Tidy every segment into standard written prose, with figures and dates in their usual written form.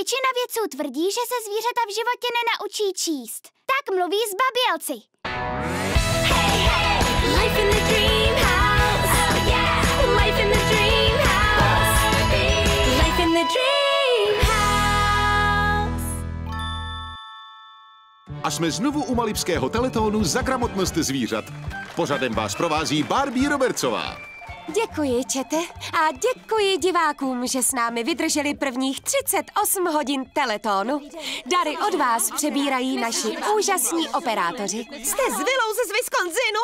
Většina vědců tvrdí, že se zvířata v životě nenaučí číst. Tak mluví zbabělci. Hey, hey, life in the dream house. Oh, yeah. Life in the dream house. Life in the dream house. A jsme znovu u Malipského teletónu za gramotnost zvířat. Pořadem vás provází Barbie Robertsová. Děkuji, čete. A děkuji divákům, že s námi vydrželi prvních 38 hodin teletónu. Dary od vás přebírají naši úžasní operátoři. Jste s Willou ze Wisconsinu?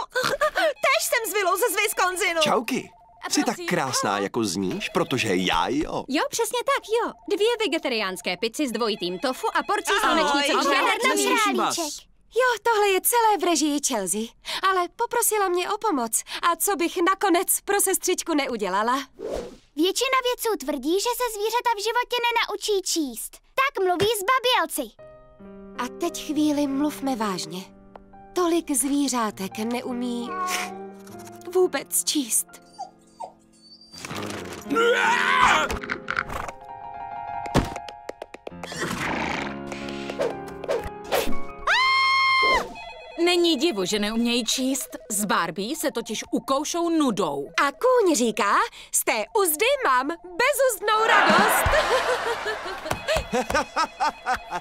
Též jsem s Willou ze Wisconsinu. Čauky. Jsi tak krásná, jako zníš, protože já jo. Jo, přesně tak, jo. 2 vegetariánské pici s dvojitým tofu a porci slunečnice. Jo, tohle je celé v režii Chelsea, ale poprosila mě o pomoc. A co bych nakonec pro sestřičku neudělala? Většina vědců tvrdí, že se zvířata v životě nenaučí číst. Tak mluví zbabělci. A teď chvíli mluvme vážně. Tolik zvířátek neumí vůbec číst. Není divu, že neumějí číst. Z Barbie se totiž ukoušou nudou. A kůň říká, z té uzdy mám bezuzdnou radost.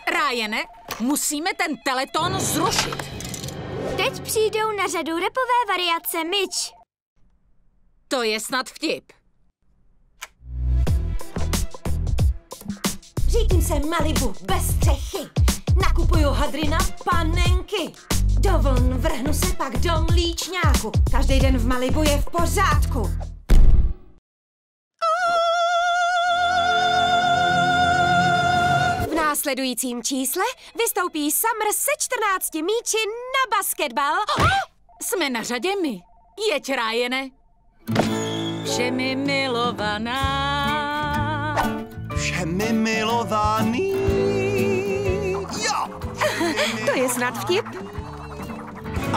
Ryane, musíme ten teleton zrušit. Teď přijdou na řadu repové variace myč. To je snad vtip. Řídím se Malibu bez střechy. Nakupuju hadry na panenky. Do vln vrhnu se pak do mlíčňáku. Každý den v Malibu je v pořádku. V následujícím čísle vystoupí Summer se 14 míči na basketbal. Jsme na řadě my. Jeď, Ryane. Všemi milovaná. Všemi milovaný. Jo. To je snad vtip.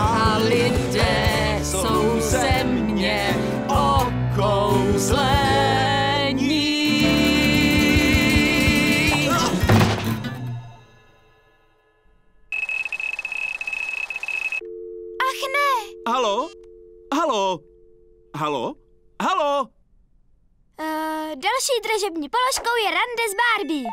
A lidé jsou ze mě okouzlení. Ach ne! Haló? Haló? Haló? Haló? Další dražební položkou je Randes Barbie.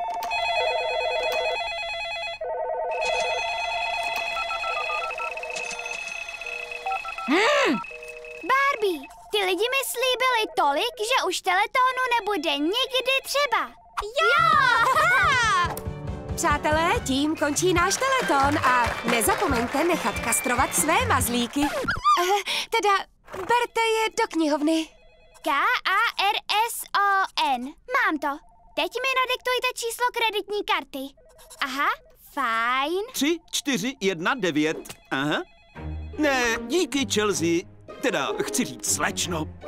Barbie, ty lidi mi slíbili tolik, že už teletónu nebude nikdy třeba. Jo! Přátelé, tím končí náš teleton a nezapomeňte nechat kastrovat své mazlíky. Teda, berte je do knihovny. K-A-R-S-O-N. Mám to. Teď mi nadiktujte číslo kreditní karty. Aha, fajn. 3, 4, 1, 9. Aha. Ne, díky, Chelsea. Teda, chci říct, slečno.